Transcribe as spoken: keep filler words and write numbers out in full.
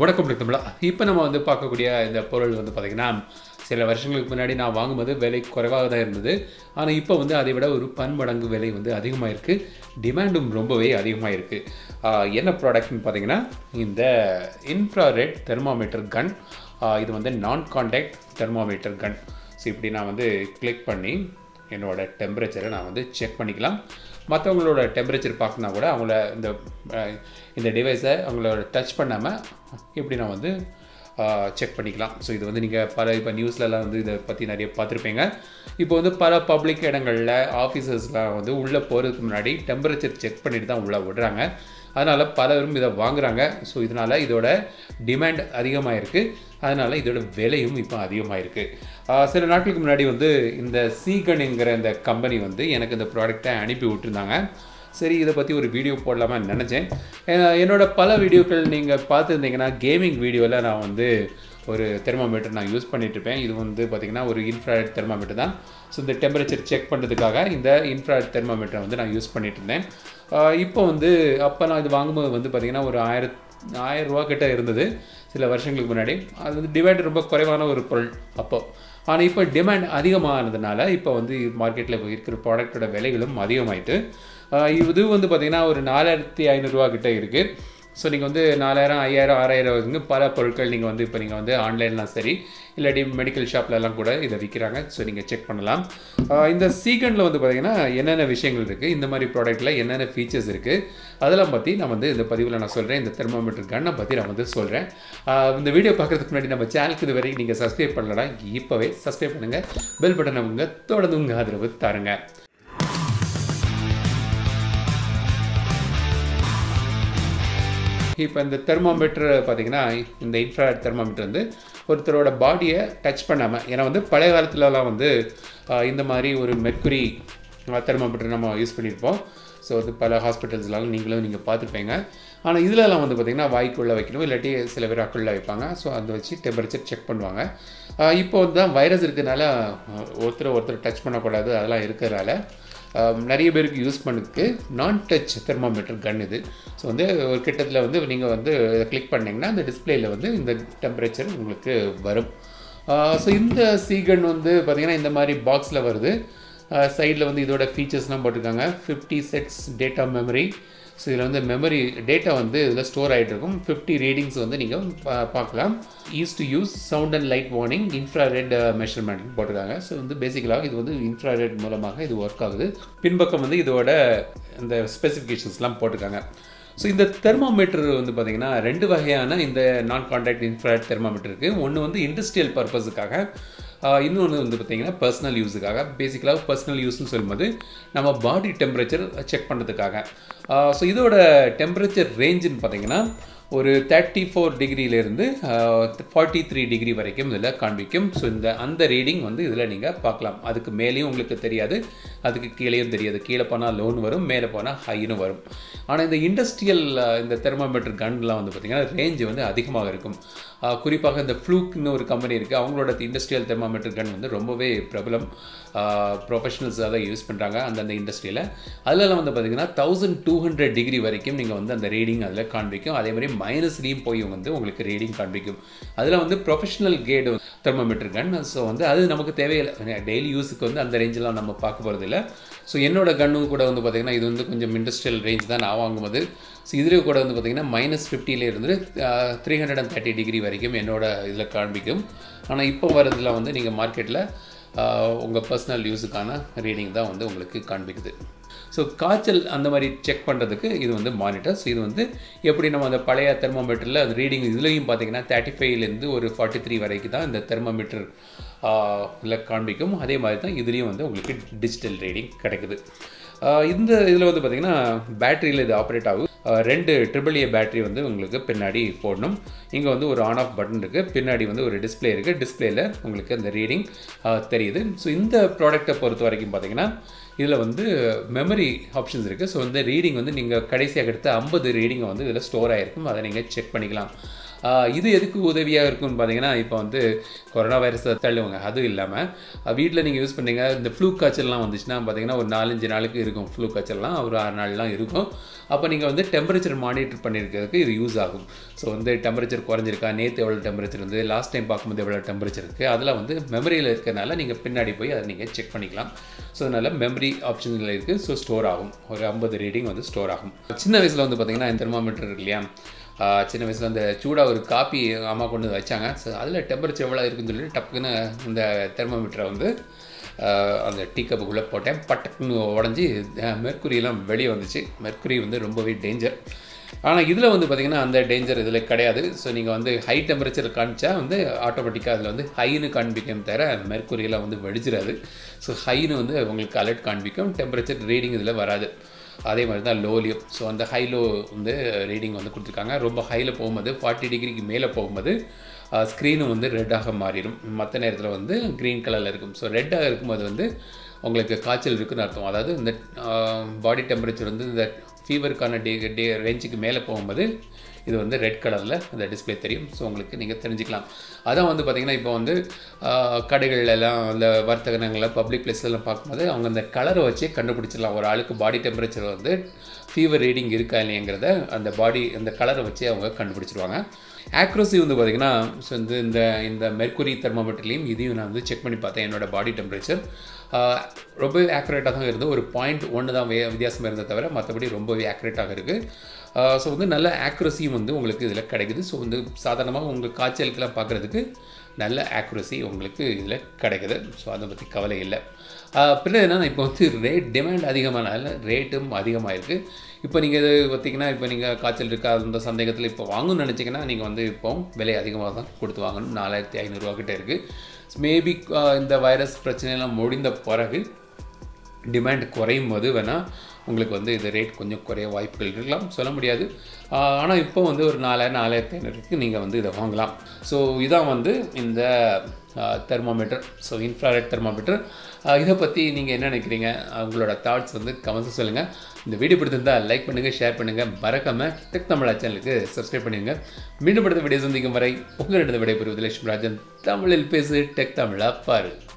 வணக்கம் நண்பர்களே. இப்போ நம்ம வந்து பார்க்கக்கூடிய இந்த பொருள் வந்து பார்த்தீங்கன்னா சில வருஷங்களுக்கு முன்னாடி நான் வாங்கும்போது விலை குறைவாக தான் இருந்தது. ஆனால் இப்போ வந்து அதை விட ஒரு பன்மடங்கு விலை வந்து அதிகமாக இருக்குது. டிமாண்டும் ரொம்பவே அதிகமாக இருக்குது. என்ன ப்ராடக்ட்னு பார்த்தீங்கன்னா இந்த இன்ஃப்ராரெட் தெர்மாமீட்டர் கன். இது வந்து நான் கான்டாக்ட் தெர்மாமீட்டர் கன். ஸோ இப்படி நான் வந்து கிளிக் பண்ணி என்னோடய டெம்பரேச்சரை நான் வந்து செக் பண்ணிக்கலாம். மற்றவங்களோட டெம்பரேச்சர் பார்க்கணுன்னா கூட அவங்கள இந்த இந்த டிவைஸை அவங்களோட டச் பண்ணாமல் இப்படி நான் வந்து செக் பண்ணிக்கலாம். ஸோ இது வந்து நீங்கள் பல இப்போ நியூஸ்லலாம் வந்து இதை பற்றி நிறைய பார்த்துருப்பீங்க. இப்போ வந்து பல பப்ளிக் இடங்களில் ஆஃபீஸர்ஸ்லாம் வந்து உள்ளே போகிறதுக்கு முன்னாடி டெம்பரேச்சர் செக் பண்ணிட்டு தான் உள்ளே விடுறாங்க. அதனால் பலரும் இதை வாங்குகிறாங்க. ஸோ இதனால் இதோட டிமாண்ட் அதிகமாக இருக்குது. அதனால் இதோட விலையும் இப்போ அதிகமாக இருக்குது. சில நாட்களுக்கு முன்னாடி வந்து இந்த சீகன்ங்கிற இந்த கம்பெனி வந்து எனக்கு இந்த ப்ராடக்டை அனுப்பி விட்டுருந்தாங்க. சரி, இதை பற்றி ஒரு வீடியோ போடலாமான்னு நினச்சேன். என்னோடய பல வீடியோக்கள் நீங்கள் பார்த்துருந்தீங்கன்னா கேமிங் வீடியோவில் நான் வந்து ஒரு தெர்மாமீட்டர் நான் யூஸ் பண்ணிகிட்ருப்பேன். இது வந்து பார்த்திங்கன்னா ஒரு இன்ஃப்ராரெட் தெர்மாமீட்டர் தான். ஸோ இந்த டெம்பரேச்சர் செக் பண்ணுறதுக்காக இந்த இன்ஃப்ராரெட் தெர்மாமீட்டரை வந்து நான் யூஸ் பண்ணிகிட்ருந்தேன். இப்போ வந்து அப்போ நான் இது வாங்கும்போது வந்து பார்த்திங்கன்னா ஒரு ஆயிரத்து ஆயிரம் ரூபா கிட்ட இருந்தது சில வருஷங்களுக்கு முன்னாடி. அது வந்து டிமாண்ட் ரொம்ப குறைவான ஒரு பொருள் அப்போது. ஆனால் இப்போ டிமாண்ட் அதிகமானதுனால இப்போ வந்து மார்க்கெட்டில் இருக்கிற ப்ராடக்டோட விலைகளும் அதிகமாகிட்டு இது வந்து பார்த்திங்கன்னா ஒரு நாலாயிரத்தி ஐநூறுரூவா கிட்டே இருக்குது. ஸோ நீங்கள் வந்து நாலாயிரம் ஐயாயிரம் ஆறாயிரம் வந்து பல பொருட்கள் நீங்கள் வந்து இப்போ நீங்கள் வந்து ஆன்லைன்லாம் சரி இல்லாட்டி மெடிக்கல் ஷாப்லலாம் கூட இதை விற்கிறாங்க. ஸோ நீங்கள் செக் பண்ணலாம். இந்த சீகனில் வந்து பார்த்திங்கன்னா என்னென்ன விஷயங்கள் இருக்குது, இந்த மாதிரி ப்ராடக்ட்டில் என்னென்ன ஃபீச்சர்ஸ் இருக்குது, அதெல்லாம் பற்றி நான் வந்து இந்த பதிவில் நான் சொல்கிறேன். இந்த தெர்மாமீட்டர் கன்னை பற்றி நான் வந்து சொல்கிறேன். இந்த வீடியோ பார்க்குறதுக்கு முன்னாடி நம்ம சேனலுக்கு இது வரைக்கும் நீங்கள் சப்ஸ்கிரைப் பண்ணலனா இப்போவே சப்ஸ்கிரைப் பண்ணுங்கள். பெல் பட்டனை அவங்க தொடர்ந்து உங்கள் ஆதரவு தாருங்க. இப்போ இந்த தெர்மாமீட்டர் பார்த்திங்கன்னா இந்த இன்ஃப்ராரெட் தெர்மாமீட்டர் வந்து ஒருத்தரோட பாடியை டச் பண்ணாமல், ஏன்னா வந்து பழைய காலத்துலலாம் வந்து இந்த மாதிரி ஒரு மெர்க்குரி தெர்மாமீட்டர் நம்ம யூஸ் பண்ணியிருப்போம். ஸோ அது பல ஹாஸ்பிட்டல்ஸ்லாம் நீங்களும் நீங்கள் பார்த்துருப்பீங்க. ஆனால் இதிலலாம் வந்து பார்த்திங்கன்னா வாய்க்குள்ளே வைக்கணும், இல்லாட்டி சில பேர் அக்குள்ளே வைப்பாங்க. ஸோ அதை வச்சு டெம்பரேச்சர் செக் பண்ணுவாங்க. இப்போ வந்து தான் வைரஸ் இருக்கிறதுனால ஒருத்தர் ஒருத்தர் டச் பண்ணக்கூடாது, அதெல்லாம் இருக்கிறதுனால நிறைய பேருக்கு யூஸ் பண்ணுறதுக்கு நான் டச் தெர்மாமீட்டர் கன் இது. ஸோ வந்து ஒரு கிட்டத்தில் வந்து நீங்கள் வந்து கிளிக் பண்ணிங்கன்னா அந்த டிஸ்பிளேயில் வந்து இந்த டெம்பரேச்சர் உங்களுக்கு வரும். ஸோ இந்த சீகன் வந்து பார்த்திங்கன்னா இந்த மாதிரி பாக்ஸில் வருது. சைடில் வந்து இதோட ஃபீச்சர்ஸ்லாம் போட்டிருக்காங்க. Fifty sets data memory. So இதில் வந்து மெமரி டேட்டா வந்து இதில் ஸ்டோர் ஆகிட்டு இருக்கும். ஃபிஃப்டி ரீடிங்ஸ் வந்து நீங்கள் பா பார்க்கலாம் easy to use sound and light warning infrared measurement போட்டிருக்காங்க. ஸோ வந்து பேசிக்கலாக இது வந்து இன்ஃப்ராரெட் மூலமாக இது ஒர்க் ஆகுது. பின்பக்கம் வந்து இதோட இந்த ஸ்பெசிஃபிகேஷன்ஸ்லாம் போட்டிருக்காங்க. ஸோ இந்த தெர்மாமீட்டர் வந்து பார்த்திங்கன்னா ரெண்டு வகையான இந்த நான் கான்டாக்ட் இன்ஃப்ராரெட் தெர்மாமீட்டர் இருக்குது. ஒன்று வந்து இண்டஸ்ட்ரியல் பர்பஸுக்காக, இன்னொன்று வந்து பார்த்திங்கன்னா பர்சனல் யூஸுக்காக. பேசிக்கலாக பர்சனல் யூஸ்ன்னு சொல்லும்போது நம்ம பாடி டெம்பரேச்சர் செக் பண்ணுறதுக்காக. ஸோ இதோட டெம்பரேச்சர் ரேஞ்சுன்னு பார்த்திங்கன்னா ஒரு தேர்ட்டி ஃபோர் டிகிரியிலேருந்து ஃபார்ட்டி த்ரீ டிகிரி வரைக்கும் இதில் காண்பிக்கும். ஸோ இந்த அந்த ரீடிங் வந்து இதில் நீங்கள் பார்க்கலாம். அதுக்கு மேலேயும் உங்களுக்கு தெரியாது, அதுக்கு கீழேயும் தெரியாது. கீழே போனால் லோன்னு வரும், மேலே போனால் ஹைன்னு வரும். ஆனால் இந்த இண்டஸ்ட்ரியல் இந்த தெர்மாமீட்டர் கன்லாம் வந்து பார்த்திங்கன்னா ரேஞ்சு வந்து அதிகமாக இருக்கும். குறிப்பாக இந்த ஃப்ளூக்னு ஒரு கம்பெனி இருக்குது, அவங்களோட இண்டஸ்ட்ரியல் தெர்மாமீட்டர் கன் வந்து ரொம்பவே பிரபலம். ப்ரொஃபஷனல்ஸாக தான் யூஸ் பண்ணுறாங்க அந்தந்த இண்டஸ்ட்ரியில். அதிலலாம் வந்து பார்த்திங்கன்னா தௌசண்ட் டூ ஹண்ட்ரட் டிகிரி வரைக்கும் நீங்கள் வந்து அந்த ரீடிங் அதில் காண்பிக்கும். அதே மாதிரி மைனஸ்லேயும் போய் வந்து உங்களுக்கு ரீடிங் காண்பிக்கும். அதில் வந்து professional grade thermometer gun. So வந்து அது நமக்கு தேவையில்லை, டெய்லி யூஸுக்கு வந்து அந்த ரேஞ்செலாம் நம்ம பார்க்க போகிறது இல்லை. ஸோ என்னோட கன்னு கூட வந்து பார்த்திங்கன்னா இது வந்து கொஞ்சம் இண்டஸ்ட்ரியல் ரேஞ்ச் தான் நான் வாங்கும்போது. ஸோ இதில் கூட வந்து பார்த்திங்கன்னா மைனஸ் ஃபிஃப்டிலேருந்து three hundred and thirty degree வரைக்கும் என்னோடய இதில் காண்பிக்கும். ஆனால் இப்போ வரதுல வந்து நீங்கள் மார்க்கெட்டில் உங்கள் பர்சனல் யூஸுக்கான ரீடிங் தான் வந்து உங்களுக்கு காண்பிக்குது. ஸோ காய்ச்சல் அந்த மாதிரி செக் பண்ணுறதுக்கு இது வந்து மானிட்டர். ஸோ இது வந்து எப்படி நம்ம அந்த பழைய தெர்மாமீட்டரில் அந்த ரீடிங் இதுலேயும் பார்த்திங்கன்னா தேர்ட்டி ஃபைவ்லேருந்து ஒரு ஃபார்ட்டி த்ரீ வரைக்கும் தான் இந்த தெர்மாமீட்டர் காண்பிக்கும். அதே மாதிரி தான் இதுலேயும் வந்து உங்களுக்கு டிஜிட்டல் ரீடிங் கிடைக்குது. இந்த இதில் வந்து பார்த்திங்கன்னா பேட்டரியில் இது ஆப்ரேட் ஆகும். ரெண்டு ட்ரிபிள் ஏ பேட்டரி வந்து உங்களுக்கு பின்னாடி போடணும். இங்கே வந்து ஒரு ஆன் ஆஃப் பட்டன் இருக்குது, பின்னாடி வந்து ஒரு டிஸ்பிளே இருக்குது. டிஸ்பிளேயில் உங்களுக்கு அந்த ரீடிங் தெரியுது. ஸோ இந்த ப்ராடக்டை பொறுத்த வரைக்கும் பார்த்திங்கன்னா இதில் வந்து மெமரி ஆப்ஷன்ஸ் இருக்குது. ஸோ இந்த ரீடிங் வந்து நீங்கள் கடைசியாக எடுத்த ஐம்பது ரீடிங்கை வந்து இதில் ஸ்டோர் ஆகிருக்கும், அதை நீங்கள் செக் பண்ணிக்கலாம். இது எதுக்கு உதவியாக இருக்கும்னு பார்த்திங்கன்னா இப்போ வந்து கொரோனா வைரஸை தள்ளுவாங்க, அதுவும் இல்லாமல் வீட்டில் நீங்கள் யூஸ் பண்ணிங்க இந்த ஃப்ளூ காய்ச்சல்லாம் வந்துச்சுன்னா பார்த்திங்கன்னா ஒரு நாலஞ்சு நாளுக்கு இருக்கும். ஃப்ளூ காய்ச்சல்லாம் ஒரு ஆறு நாள்லாம் இருக்கும். அப்ப நீங்க வந்து temperature monitor பண்ணிருக்கிறதுக்கு இது யூஸ் ஆகும் சோ வந்து temperature குறஞ்சிருக்கா நேத்து எவ்வளவு temperature இருந்தது லாஸ்ட் டைம் பாக்கும்போது எவ்வளவு temperature இருக்கு அதெல்லாம் வந்து மெமரியில இருக்கனால நீங்க பின்னாடி போய் அத நீங்க செக் பண்ணிக்கலாம் சோ அதனால memory ஆப்ஷன்ல இருக்கு சோ ஸ்டோர் ஆகும் ஒரு fifty ரீடிங் வந்து ஸ்டோர் ஆகும் சின்ன வயசுல வந்து பாத்தீங்கன்னா இந்த தெர்மாமீட்டர் இருக்குலையா சின்ன வயசுல அந்த சூடா ஒரு காபி அம்மா கொண்டு வச்சாங்க சோ அதுல temperature எவ்வளவு இருக்குன்னு சொல்லி டப்புன்னு இந்த தெர்மாமீட்டரை வந்து அந்த டீ கப்புக்குள்ள போட்டேன் பட்டன்னு உடைஞ்சி mercury எல்லாம் வெளிய வந்துச்சு mercury வந்து ரொம்பவே டேஞ்சர் ஆனா இதுல வந்து பாத்தீங்கன்னா அந்த டேஞ்சர் இதுல கிடையாது சோ நீங்க வந்து ஹை டெம்பரேச்சர் காண்பிச்சா வந்து ஆட்டோமேட்டிக்கா அதுல வந்து ஹை னு காண்பிக்கும் தர mercury எல்லாம் வந்து வெடிச்சிராது சோ ஹை னு வந்து உங்களுக்கு அலர்ட் காண்பிக்கும் டெம்பரேச்சர் ரீடிங் இதுல வராது அதே மாதிரி தான் லோலியம் சோ அந்த ஹை லோ வந்து ரீடிங் வந்து கொடுத்திருக்காங்க ரொம்ப ஹைல போகும்போது forty டிகிரிக்கு மேல போகும்போது screen வந்து red ஆக மாறிடும் மத்த நேரத்துல வந்து green கலர்ல இருக்கும் சோ red ஆக இருக்கும்போது வந்து உங்களுக்கு காய்ச்சல் இருக்குன்னு அர்த்தம் அதாவது இந்த பாடி டெம்பரேச்சர் வந்து இந்த ஃபீவர்க்கான டே ரேஞ்சுக்கு மேல போகும்போது இது வந்து red கலர்ல அந்த டிஸ்ப்ளே தெரியும் சோ உங்களுக்கு நீங்க தெரிஞ்சிக்கலாம் அத வந்து பாத்தீங்கன்னா இப்போ வந்து கடைகள் எல்லாம் அந்த வர்த்தகனங்கள பப்ளிக் பிளேஸ்ல எல்லாம் பாக்கும்போது அவங்க அந்த கலரை வச்சே கண்டுபிடிச்சிரலாம் ஒரு ஆளுக்கு பாடி டெம்பரேச்சர் வந்து ஃபீவர் ரீடிங் இருக்கா இல்லையங்கறதை அந்த பாடி அந்த கலரை வச்சே அவங்க கண்டுபிடிச்சிடுவாங்க accuracy வந்து பாத்தீங்கன்னா சோ இந்த இந்த mercury thermometerலயும் இதையும் நான் வந்து செக் பண்ணி பார்த்தேன் என்னோட பாடி டெம்பரேச்சர் ரொம்ப accurate-ஆ தான் இருந்து ஒரு zero point one தான் வித்தியாசம் இருந்தத தவிர மத்தபடி ரொம்பவே accurate-ஆ இருக்கு சோ வந்து நல்ல accuracy வந்து உங்களுக்கு இதல கிடைக்குது சோ வந்து சாதாரணமா உங்க காய்ச்சலுக்குலாம் பாக்குறதுக்கு நல்ல accuracy உங்களுக்கு இதல கிடைக்குது சோ அத பத்தி கவலை இல்ல அப்புறம் என்னன்னா இப்போ வந்து ரேட் டிமாண்ட் அதிகமானால ரேட்டும் அதிகமா இருக்கு இப்போ நீங்க பாத்தீங்கன்னா இப்போ நீங்க காய்ச்சல் இருக்கா அந்த சந்தேகத்துல இப்போ வாங்கணும்னு நினைச்சீங்கன்னா நீங்க வந்து இப்போ விலை அதிகமாக தான் கொடுத்து வாங்கணும் forty-five hundred கிட்ட இருக்கு மேபி இந்த வைரஸ் பிரச்சனை எல்லாம் முடிந்த பிறகு டிமாண்ட் குறையும் போது வேணா உங்களுக்கு வந்து இந்த ரேட் கொஞ்சம் குறைய வாய்ப்புகள் இருக்கலாம் சொல்ல முடியாது ஆனா இப்போ வந்து ஒரு forty-five hundred நீங்க வந்து இத வாங்கலாம் சோ இதான் வந்து இந்த thermometer so infrared thermometer இத பத்தி நீங்க என்ன நினைக்கிறீங்க உங்களோட thoughts வந்து கமெண்ட்ஸ் சொல்லுங்க இந்த வீடியோ பிடிச்சிருந்தா லைக் பண்ணுங்க ஷேர் பண்ணுங்க மறக்காம டெக் தமிழ் சேனலுக்கு subscribe பண்ணுங்க மீண்டும் அடுத்த வீடியோ சந்திக்கும் வரை உங்களிடம் விடைபெறுவது லட்சுமி ராஜன் தமிழில் பேசு டெக் தமிழா பாரு